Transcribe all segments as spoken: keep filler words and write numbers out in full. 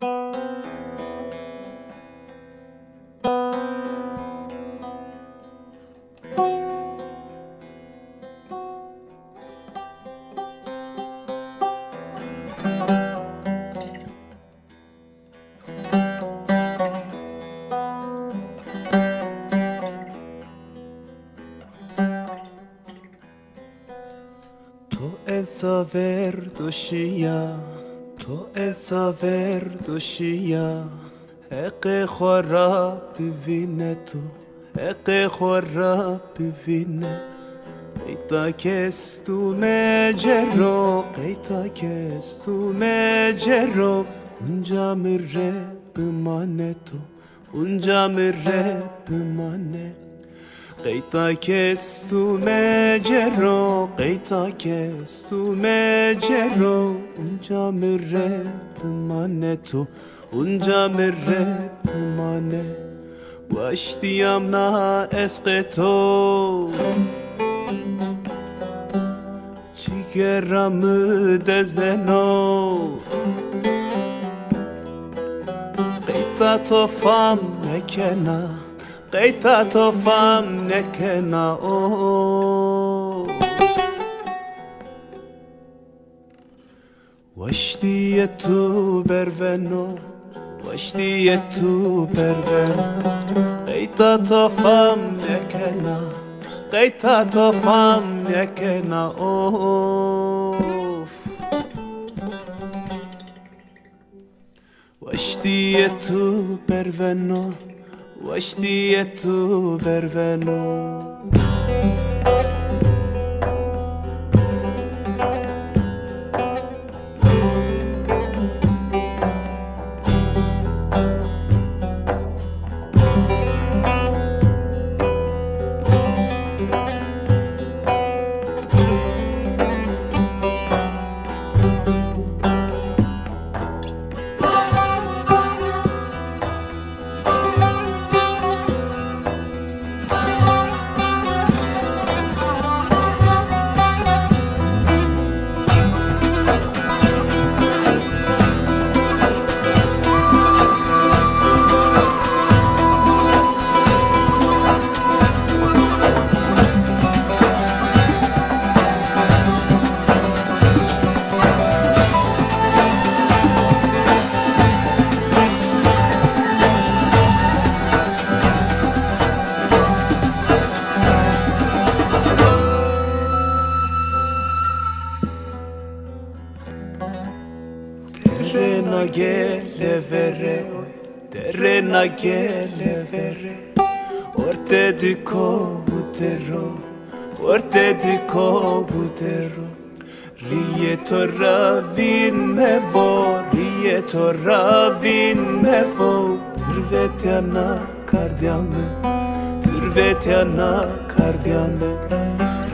Koyuverdin تو Koyuverdin حق خورا ببینه تو حق خورا ببینه قیتا کستومه جرو قیتا کستومه جرو اونجا میره بمانه تو اونجا میره بمانه قیتا کستومه جرو قیتا کستومه جرو اونجا میره بمانه تو اونجا میره بمانه واشتیم نه عشق تو جگرم دزدنو قیتا تو فهم نکنه قیتا تو فهم نکنه واشتی تو برونو واشتی تو برون قیتا تو فهم نکنه قیتا تو فهم نکنه اوف واشتی تو برونو واشتی تو برونو Gele vere, terena gele vere. Orte di kobutero, orte di kobutero. Riye to ravin me vo, riye to ravin me vo. Tırvetana kardiyanı, tırvetana kardiyanı.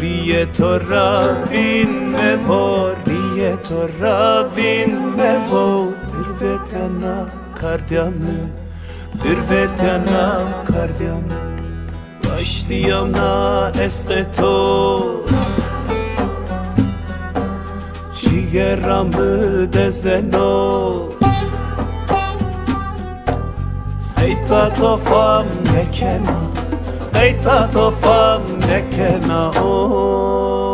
Riye to ravin me vo, riye to ravin me vo. Tırvetana kardiyanı, tırvetana kardiyanı Baştiyam na esketo Cigeramı dezdeno Eyta tofam nekena, eyta tofam nekena oh.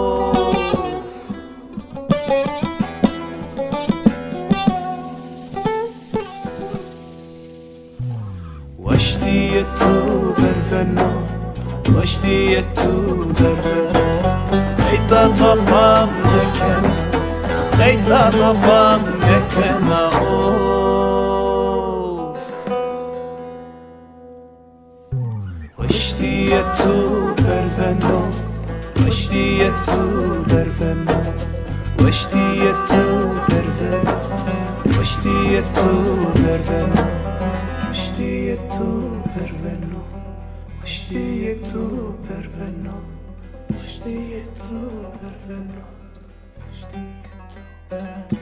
واشتی تو برونو واشتی تو برونو قیتا تو فهم نکنه قیتا تو فهم نکنه او واشتی تو برونو واشتی تو برونو واشتی تو برونو واشتی تو برونو Vashtiye tu berveno, vashtiye tu berveno, vashtiye tu berveno, vashtiye tu berveno.